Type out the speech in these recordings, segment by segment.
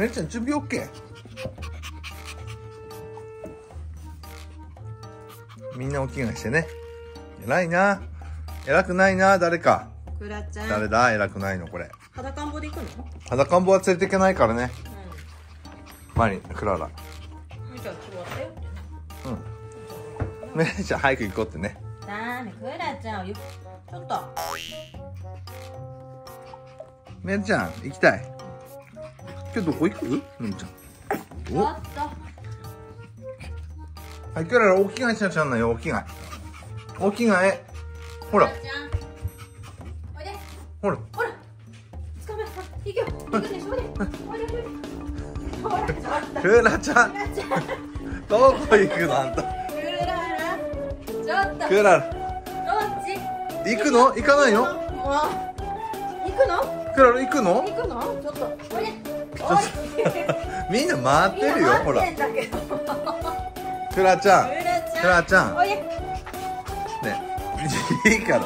姉ちゃん準備 OK。 みんなお着替えしてね。偉いな。偉くないな。誰かくらちゃん、誰だ偉くないの。これ裸んぼで行くの。裸んぼは連れていけないからね。マリン、クララ、姉ちゃん終わったよってね。姉ちゃん早く行こうってね。だね、クラちゃんをちょっと姉ちゃん行きたい。今日どこ行く？姉ちゃん。おっと。はい、クララ、お着替えしなきゃなんないよ、お着替え。お着替え。ほら。おいで。ほら。ほら。捕まえ、行くよ。行くでしょ。おいで。おいで。ほら。クラちゃん。どこ行くのあんた。クララ。ちょっと。クララ。どっち？行くの？行かないの？もう。行くの？クララ行くの？行くの？ちょっと。おいで。みんな回ってるよ、ほら。クラちゃん、クラちゃん。ね、いいから。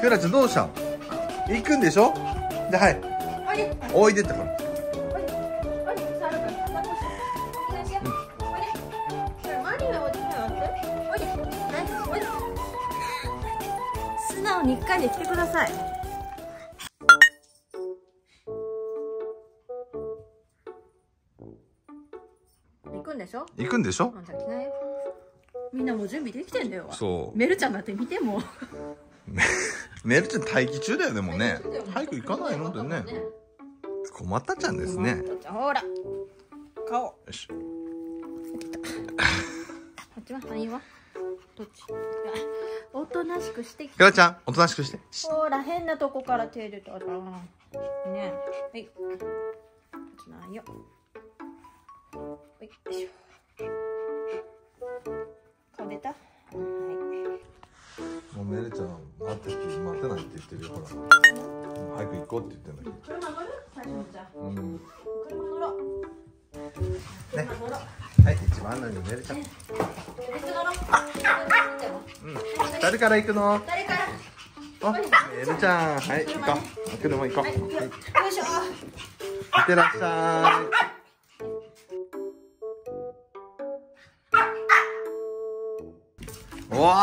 クラちゃんどうしたの？行くんでしょ？で、はい。おいでってほら。素直に一回で来てください。行くんでしょ。みんなもう準備できてんだよ。そう。メルちゃんだって見ても。メルちゃん待機中だよね、もうね。早く行かないのってね。困ったちゃんですね。ほら。顔。よし。こっちは何は。どっち。おとなしくして。クラちゃん、おとなしくして。ほら、変なとこから手出た。ね。はい。落ちないよ。よいしょ。顔出た。はい。もうメルちゃん待って待てないって言ってるよ、ほら。早く行こうって言ってんだけど。車乗る？最初のじゃ。うん。車乗ろう。ね。はい、一番乗りのメルちゃん。メル乗ろう。うん。誰から行くの？誰から？あ、メルちゃん、はい、行こう。車行こう。はい。よいしょ。行ってらっしゃい。わあ。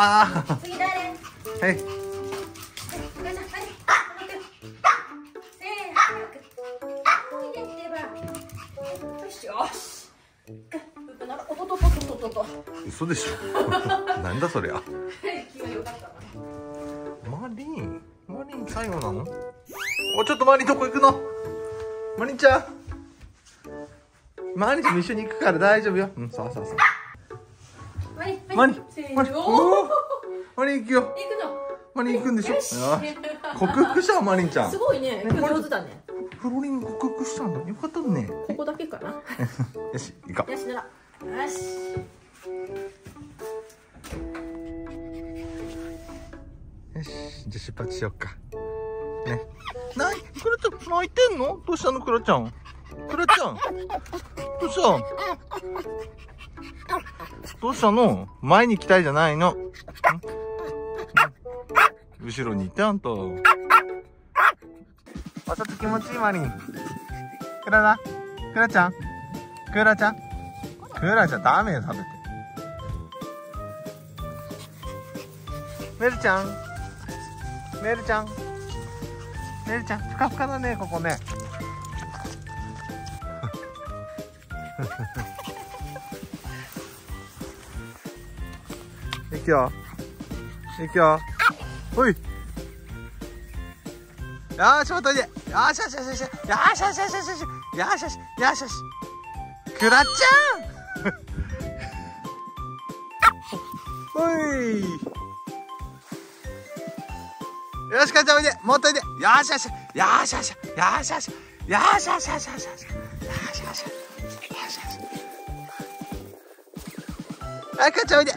次誰？はい。嘘でしょ。なんだそりゃ。マリン、マリン最後なの？お、ちょっとマリンどこ行くの？マリンちゃん。マリンちゃんも一緒に行くから大丈夫よ。うん、そうそうそう。マリ、マリ行くよ。マリ行くんでしょ。克服したマリンちゃん。すごいね。上手だね。フロリン克服したのよかったね。ここだけかな。よし、行こう。よしなら。よし。よし、じゃ出発しよっか。ね。ない、クラちゃん泣いてんの？どうしたのクラちゃん？クラちゃん。どうした？どうしたの？前に来たいじゃないの。後ろに行ってあんた。おさつ気持ちいいマリン。クララ、クラちゃん、クラちゃん、クラちゃんダメよ食べて。メルちゃん、メルちゃん、メルちゃんふかふかだねここね。行くよ。行くよ。ほい。よーし、またおいで。よーしよしよしよし。よしよしよしよしよし。よしよしよしよし。クラちゃん。ほい。よし、クラちゃんおいで。もっとおいで。よしよし。よしよし。よしよし。よしよしよしよし。よしよし。よしよし。はい、クラちゃんおいで。